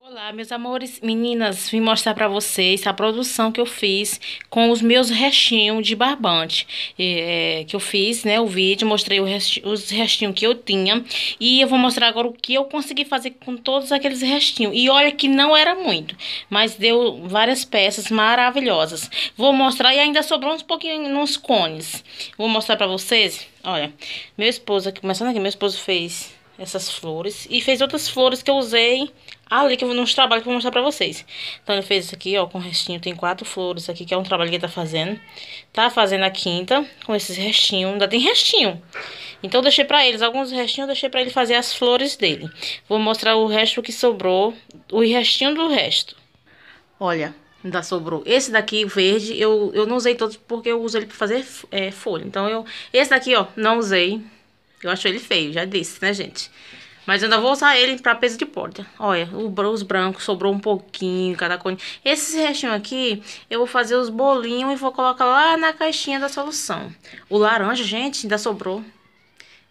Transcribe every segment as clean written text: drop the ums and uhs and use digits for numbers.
Olá, meus amores, meninas, vim mostrar para vocês a produção que eu fiz com os meus restinhos de barbante que eu fiz, né, o vídeo, mostrei os restinhos que eu tinha e eu vou mostrar agora o que eu consegui fazer com todos aqueles restinhos. E olha que não era muito, mas deu várias peças maravilhosas. Vou mostrar e ainda sobrou uns pouquinhos nos cones. Vou mostrar para vocês, olha, meu esposo aqui, começando aqui, meu esposo fez essas flores e fez outras flores que eu usei ali, que eu vou nos trabalhos que eu vou mostrar pra vocês. Então ele fez isso aqui, ó, com restinho, tem 4 flores aqui, que é um trabalho que ele tá fazendo. Tá fazendo a quinta com esses restinhos, ainda tem restinho. Então eu deixei pra eles, alguns restinhos eu deixei pra ele fazer as flores dele. Vou mostrar o resto que sobrou, o restinho do resto. Olha, ainda sobrou. Esse daqui, verde, eu não usei todos porque eu uso ele pra fazer folha. Então esse daqui, ó, não usei. Eu acho ele feio, já disse, né, gente? Mas eu ainda vou usar ele pra peso de porta. Olha, os brancos sobrou um pouquinho, cada cone. Esses restinhos aqui, eu vou fazer os bolinhos e vou colocar lá na caixinha da solução. O laranja, gente, ainda sobrou.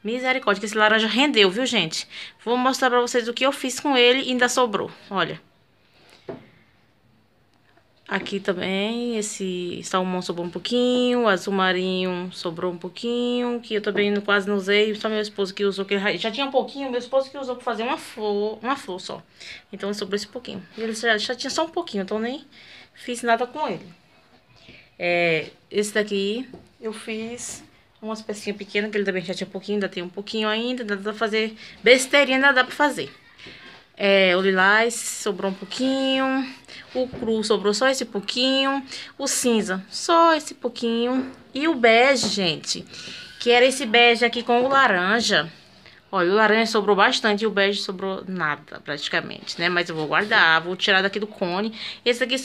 Misericórdia, que esse laranja rendeu, viu, gente? Vou mostrar pra vocês o que eu fiz com ele e ainda sobrou, olha. Aqui também, esse salmão sobrou um pouquinho, azul marinho sobrou um pouquinho, que eu também quase não usei, só meu esposo que usou, que já tinha um pouquinho, meu esposo que usou pra fazer uma flor só. Então sobrou esse pouquinho. Ele já tinha só um pouquinho, então nem fiz nada com ele. Esse daqui eu fiz umas pecinhas pequenas, que ele também já tinha um pouquinho, ainda tem um pouquinho ainda, dá pra fazer besteirinha, ainda dá pra fazer. O lilás sobrou um pouquinho, o cru sobrou só esse pouquinho, o cinza só esse pouquinho e o bege, gente, que era esse bege aqui com o laranja. Olha, o laranja sobrou bastante e o bege sobrou nada praticamente, né? Mas eu vou guardar, vou tirar daqui do cone. Esse aqui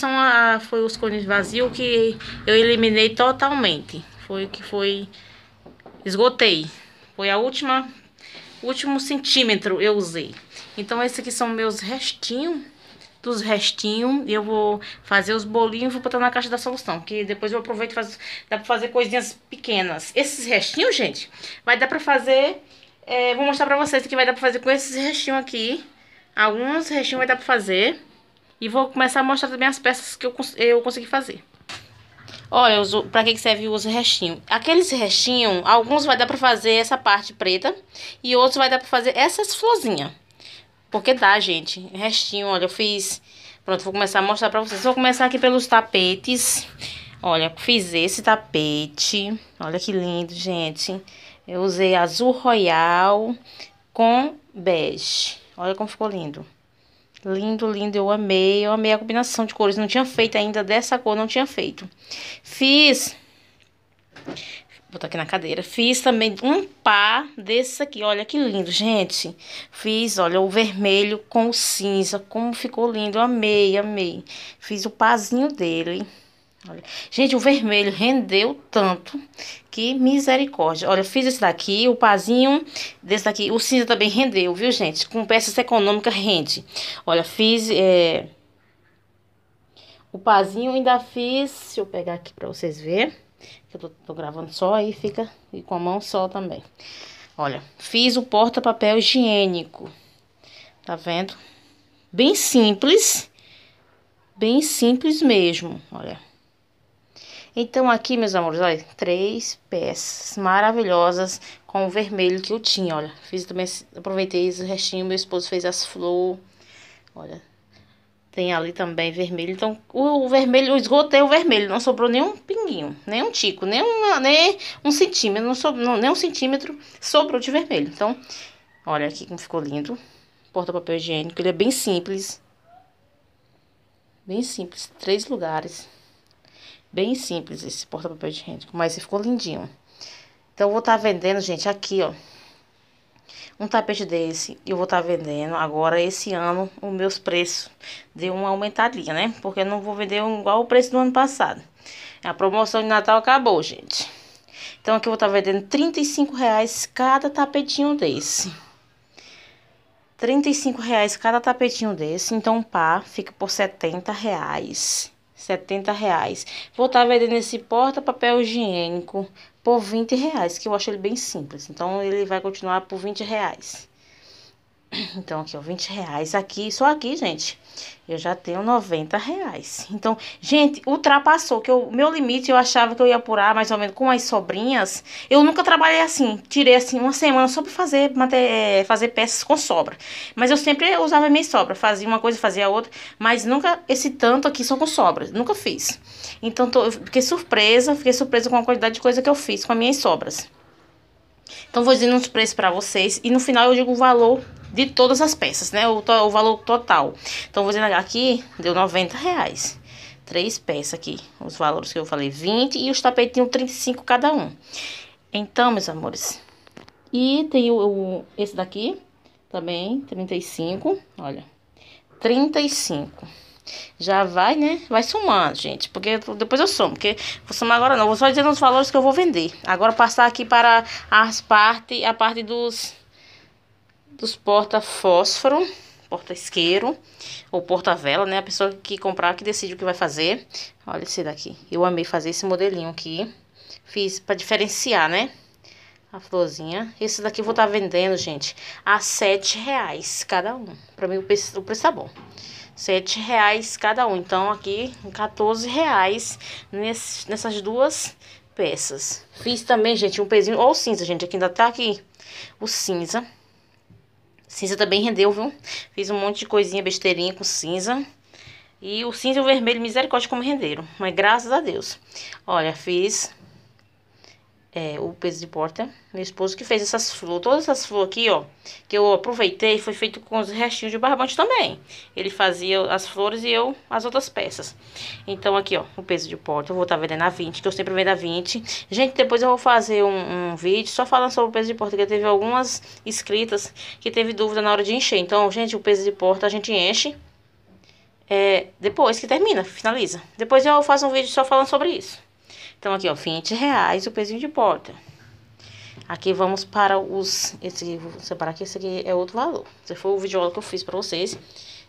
foi os cones vazios que eu eliminei totalmente, foi o que foi, esgotei, foi a último centímetro eu usei. Então, esses aqui são meus restinhos, dos restinhos. Eu vou fazer os bolinhos e vou botar na caixa da solução, que depois eu aproveito e dá pra fazer coisinhas pequenas. Esses restinhos, gente, vai dar pra fazer... vou mostrar pra vocês o que vai dar pra fazer com esses restinhos aqui. Alguns restinhos vai dar pra fazer. E vou começar a mostrar também as peças que eu consegui fazer. Olha, pra que serve o uso restinho? Aqueles restinhos, alguns vai dar pra fazer essa parte preta e outros vai dar pra fazer essas florzinhas. Porque dá, gente. Restinho, olha, eu fiz... Pronto, vou começar a mostrar pra vocês. Vou começar aqui pelos tapetes. Olha, fiz esse tapete. Olha que lindo, gente. Eu usei azul royal com bege. Olha como ficou lindo. Lindo, lindo, eu amei a combinação de cores, não tinha feito ainda dessa cor, não tinha feito. Fiz, vou botar aqui na cadeira, fiz também um par desse aqui, olha que lindo, gente. Fiz, olha, o vermelho com o cinza, como ficou lindo, eu amei, amei. Fiz o parzinho dele, olha. Gente, o vermelho rendeu tanto, que misericórdia. Olha, fiz esse daqui, o pazinho desse daqui. O cinza também rendeu, viu, gente? Com peças econômicas rende. Olha, fiz o pazinho, ainda fiz... Deixa eu pegar aqui pra vocês verem. Eu tô gravando só aí, fica... E com a mão só também. Olha, fiz o porta-papel higiênico. Tá vendo? Bem simples. Bem simples mesmo, olha. Então, aqui, meus amores, olha, 3 peças maravilhosas com o vermelho que eu tinha, olha. Fiz também, aproveitei esse restinho, meu esposo fez as flores, olha. Tem ali também vermelho, então, o vermelho, eu esgotei o vermelho, não sobrou nenhum pinguinho, nenhum tico, nem um centímetro, não sobrou, nem um centímetro sobrou de vermelho. Então, olha aqui como ficou lindo, porta-papel higiênico, ele é bem simples, 3 lugares. Bem simples esse porta-papel higiênico, mas ficou lindinho. Então, eu vou estar vendendo, gente, aqui, ó. Um tapete desse, eu vou estar vendendo agora, esse ano, os meus preços. Deu uma aumentadinha, né? Porque eu não vou vender igual o preço do ano passado. A promoção de Natal acabou, gente. Então, aqui eu vou estar vendendo R$35 cada tapetinho desse. R$35 cada tapetinho desse. Então, pá, fica por R$70. R$70. Vou estar vendendo esse porta-papel higiênico por R$20, que eu acho ele bem simples. Então, ele vai continuar por R$20. Então, aqui, ó, R$20. Aqui, só aqui, gente, eu já tenho R$90. Então, gente, ultrapassou, que o meu limite eu achava que eu ia apurar mais ou menos com as sobrinhas. Eu nunca trabalhei assim, tirei assim uma semana só pra fazer peças com sobra. Mas eu sempre usava minha sobra, fazia uma coisa, fazia outra, mas nunca esse tanto aqui só com sobra, nunca fiz. Então, eu fiquei surpresa com a quantidade de coisa que eu fiz com as minhas sobras. Então, vou dizendo uns preços pra vocês e no final eu digo o valor de todas as peças, né? O valor total. Então, vou dizer aqui, deu R$90. 3 peças aqui, os valores que eu falei, 20, e os tapetinhos 35 cada um. Então, meus amores, e tem esse daqui, também, 35, olha, 35. Já vai, né? Vai somando, gente, porque depois eu somo, porque vou somar agora não, vou só dizendo os valores que eu vou vender. Agora, passar aqui para a parte dos porta-fósforo, porta-isqueiro, ou porta-vela, né? A pessoa que comprar, que decide o que vai fazer. Olha esse daqui. Eu amei fazer esse modelinho aqui. Fiz pra diferenciar, né? A florzinha. Esse daqui eu vou estar vendendo, gente, a R$7 cada um. Pra mim, o preço tá bom. R$7 cada um. Então, aqui, R$14 nessas duas peças. Fiz também, gente, um pezinho. Ó, o cinza, gente. Aqui ainda tá aqui o cinza. Cinza também rendeu, viu? Fiz um monte de coisinha besteirinha com cinza. E o cinza e o vermelho, misericórdia, como renderam. Mas graças a Deus. Olha, fiz o peso de porta. Meu esposo que fez essas flores. Todas essas flores aqui, ó, que eu aproveitei, foi feito com os restinhos de barbante também. Ele fazia as flores e eu as outras peças. Então, aqui, ó, o peso de porta. Eu vou estar vendendo a 20, que eu sempre vendo a 20. Gente, depois eu vou fazer um vídeo só falando sobre o peso de porta, que teve algumas inscritas que teve dúvida na hora de encher. Então, gente, o peso de porta a gente enche depois que termina, finaliza. Depois eu faço um vídeo só falando sobre isso. Então, aqui, ó, R$20 o pezinho de porta. Aqui vamos para os... vou separar aqui, esse aqui é outro valor. Esse foi o vídeo que eu fiz pra vocês.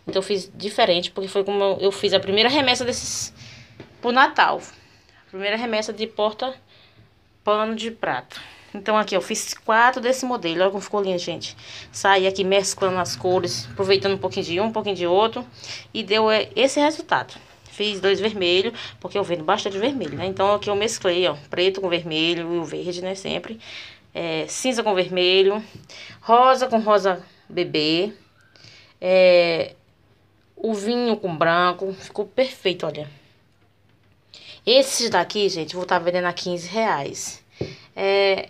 Então, eu fiz diferente, porque foi como eu fiz a primeira remessa desses... pro Natal. A primeira remessa de porta pano de prato. Então, aqui, eu fiz 4 desse modelo. Olha como ficou lindo, gente. Saí aqui mesclando as cores, aproveitando um pouquinho de um, um pouquinho de outro. E deu esse resultado. Fiz 2 vermelhos, porque eu vendo bastante vermelho, né? Então, aqui eu mesclei, ó, preto com vermelho e o verde, né, sempre. Cinza com vermelho, rosa com rosa bebê, o vinho com branco. Ficou perfeito, olha. Esses daqui, gente, vou estar vendendo a R$15.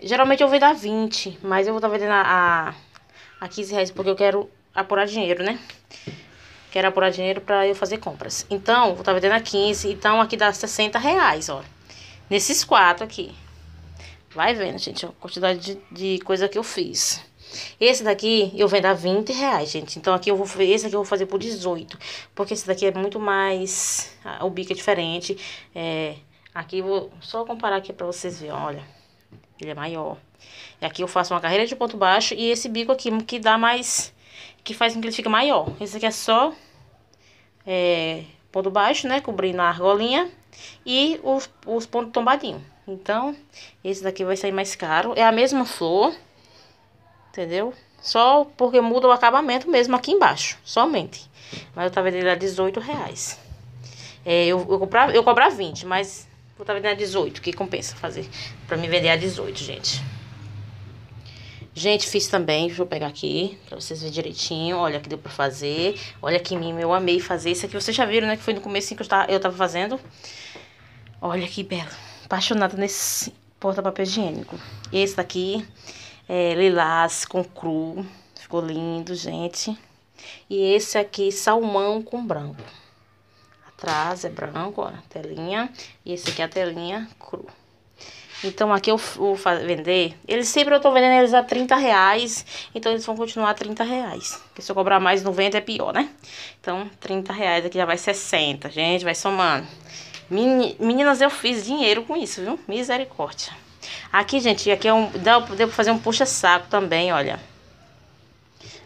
Geralmente eu vendo a 20, mas eu vou estar vendendo a R$15, porque eu quero apurar dinheiro, né? Quero apurar dinheiro pra eu fazer compras. Então, vou estar vendendo a 15. Então, aqui dá R$60, ó. Nesses 4 aqui. Vai vendo, gente, a quantidade de coisa que eu fiz. Esse daqui eu vendo a R$20, gente. Então, aqui esse aqui eu vou fazer por 18. Porque esse daqui é muito mais... O bico é diferente. Aqui eu vou só comparar aqui pra vocês verem, olha. Ele é maior. E aqui eu faço uma carreira de ponto baixo. E esse bico aqui que dá mais... Que faz com que ele fique maior. Esse aqui é só... ponto baixo, né? Cobrindo a argolinha. E os pontos tombadinhos. Então, esse daqui vai sair mais caro. É a mesma flor. Entendeu? Só porque muda o acabamento mesmo aqui embaixo. Somente. Mas eu tava vendendo a R$18. Eu cobrava 20, mas... Vou tá vendendo a 18, que compensa fazer. Pra me vender a 18, gente. Gente, fiz também, deixa eu pegar aqui, pra vocês verem direitinho, olha que deu pra fazer, olha que mimo, eu amei fazer, isso aqui vocês já viram, né, que foi no começo que eu tava fazendo. Olha que belo, apaixonada nesse porta-papel higiênico. Esse daqui é lilás com cru, ficou lindo, gente. E esse aqui, salmão com branco. Atrás é branco, ó, telinha, e esse aqui é a telinha cru. Então, aqui eu vou vender... Eles sempre eu tô vendendo eles a R$30. Então, eles vão continuar a R$30. Porque se eu cobrar mais 90 é pior, né? então, R$30 aqui já vai 60. Gente, vai somando. Meninas, eu fiz dinheiro com isso, viu? Misericórdia. Aqui, gente, aqui deu pra fazer um puxa-saco também, olha.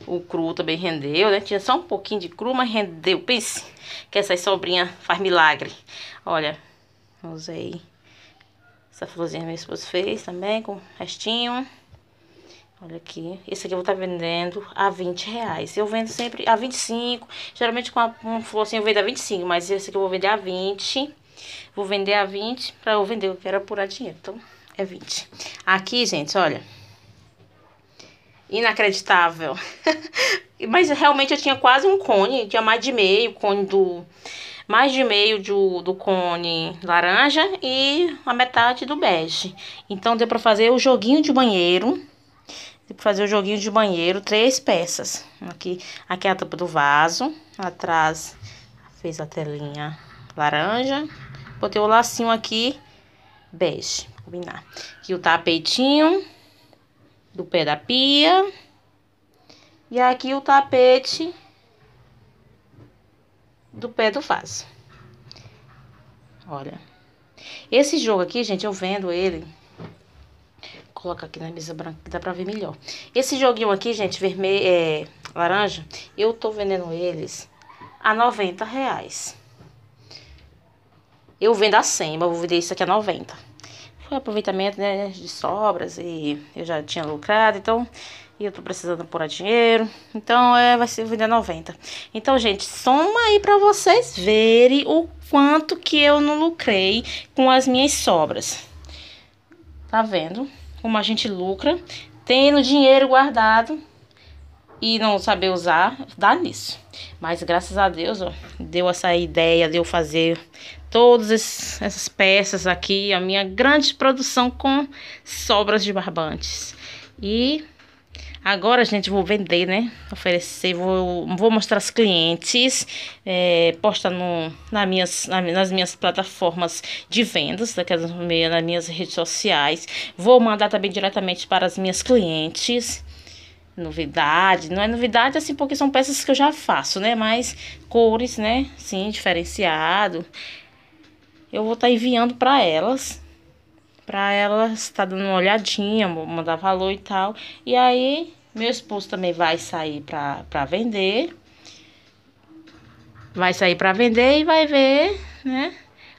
O cru também rendeu, né? Tinha só um pouquinho de cru, mas rendeu. Pense que essa sobrinha faz milagre. Olha, usei... Essa florzinha minha esposa fez também, com restinho. Olha aqui, esse aqui eu vou estar vendendo a R$20. Eu vendo sempre a 25, geralmente com uma flor assim eu vendo a 25, mas esse aqui eu vou vender a 20. Vou vender a 20, pra eu vender, eu quero apurar dinheiro, então é 20. Aqui, gente, olha. Inacreditável. Mas realmente eu tinha quase um cone, tinha mais de meio, cone do... mais de meio do cone laranja e a metade do bege. Então deu pra fazer o joguinho de banheiro. Fazer o joguinho de banheiro, 3 peças. Aqui é a tampa do vaso. Atrás fez a telinha laranja. Botei o lacinho aqui, bege, combinar. Aqui o tapetinho do pé da pia. E aqui o tapete do pé do vaso. Olha. Esse jogo aqui, gente, eu vendo ele... Coloca aqui na mesa branca que dá pra ver melhor. Esse joguinho aqui, gente, vermelho, laranja, eu tô vendendo eles a R$90. Eu vendo a 100, mas vou vender isso aqui a 90. Foi aproveitamento, né, de sobras e eu já tinha lucrado, então... E eu tô precisando apurar dinheiro, então vai ser vender 90. Então, gente, soma aí pra vocês verem o quanto que eu não lucrei com as minhas sobras. Tá vendo como a gente lucra tendo dinheiro guardado e não saber usar, dá nisso. Mas graças a Deus, ó, deu essa ideia de eu fazer todas essas peças aqui, a minha grande produção com sobras de barbantes. E agora, gente, vou vender, né? Oferecer, vou mostrar aos clientes, postar nas minhas plataformas de vendas, nas minhas redes sociais. Vou mandar também diretamente para as minhas clientes. Novidade, não é novidade assim, porque são peças que eu já faço, né? Mas cores, né? Sim, diferenciado. Eu vou estar enviando para elas. Pra ela estar dando uma olhadinha, mandar valor e tal. E aí, meu esposo também vai sair pra vender. Vai sair pra vender e vai ver, né?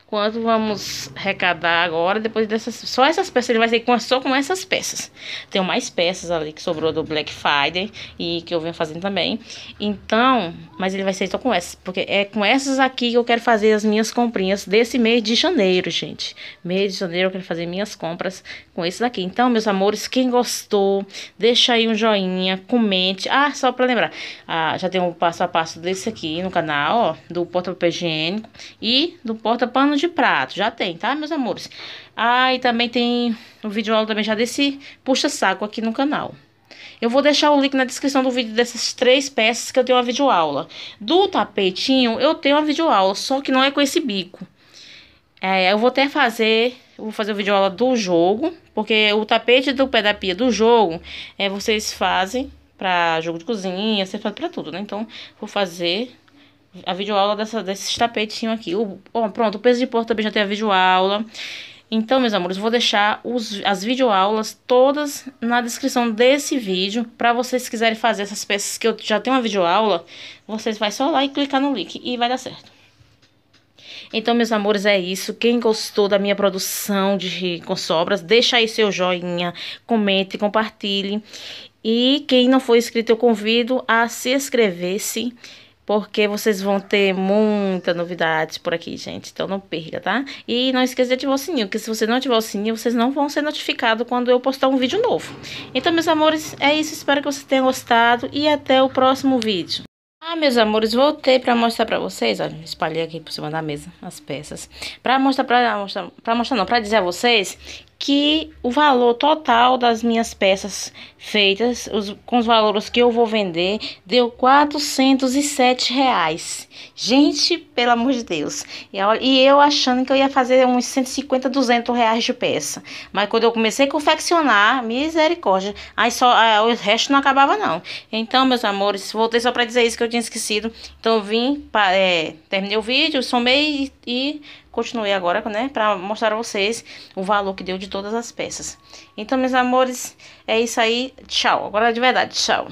Quanto vamos arrecadar agora, depois dessas... Só essas peças, ele vai sair só com essas peças. Tem mais peças ali que sobrou do Black Friday e que eu venho fazendo também. Então, mas ele vai sair só com essas. Porque é com essas aqui que eu quero fazer as minhas comprinhas desse mês de janeiro, gente. Mês de janeiro eu quero fazer minhas compras com esses aqui. Então, meus amores, quem gostou, deixa aí um joinha, comente. Ah, só pra lembrar, já tem um passo a passo desse aqui no canal, ó. Do porta-papel higiênico e do porta-pano de prato, já tem, tá, meus amores? E também tem um vídeo aula também já desse puxa-saco aqui no canal. Eu vou deixar o link na descrição do vídeo dessas 3 peças que eu tenho uma videoaula. Do tapetinho eu tenho uma videoaula, só que não é com esse bico. Eu vou fazer o videoaula do jogo, porque o tapete do pé da pia do jogo, vocês fazem pra jogo de cozinha, vocês fazem pra tudo, né? Então, vou fazer a videoaula desses tapetinhos aqui. Pronto, o peso de porta também já tem a videoaula. Então, meus amores, vou deixar as videoaulas todas na descrição desse vídeo. Pra vocês quiserem fazer essas peças que eu já tenho uma videoaula, vocês vai só lá e clicar no link e vai dar certo. Então, meus amores, é isso. Quem gostou da minha produção com sobras, deixa aí seu joinha, comente, compartilhe. E quem não for inscrito, eu convido a se inscrever-se. Porque vocês vão ter muita novidade por aqui, gente. Então, não perca, tá? E não esqueça de ativar o sininho, porque se você não ativar o sininho, vocês não vão ser notificados quando eu postar um vídeo novo. Então, meus amores, é isso. Espero que vocês tenham gostado e até o próximo vídeo. Meus amores, voltei pra mostrar pra vocês. Olha, espalhei aqui por cima da mesa as peças. Pra dizer a vocês que o valor total das minhas peças feitas, com os valores que eu vou vender, deu R$407. Gente, pelo amor de Deus. E eu achando que eu ia fazer uns 150, R$200 de peça. Mas quando eu comecei a confeccionar, misericórdia, aí só o resto não acabava, não. Então, meus amores, voltei só pra dizer isso que eu tinha esquecido. Então, eu vim, terminei o vídeo, somei e continuei agora, né, pra mostrar a vocês o valor que deu de todas as peças. Então, meus amores, é isso aí. Tchau. Agora de verdade, tchau.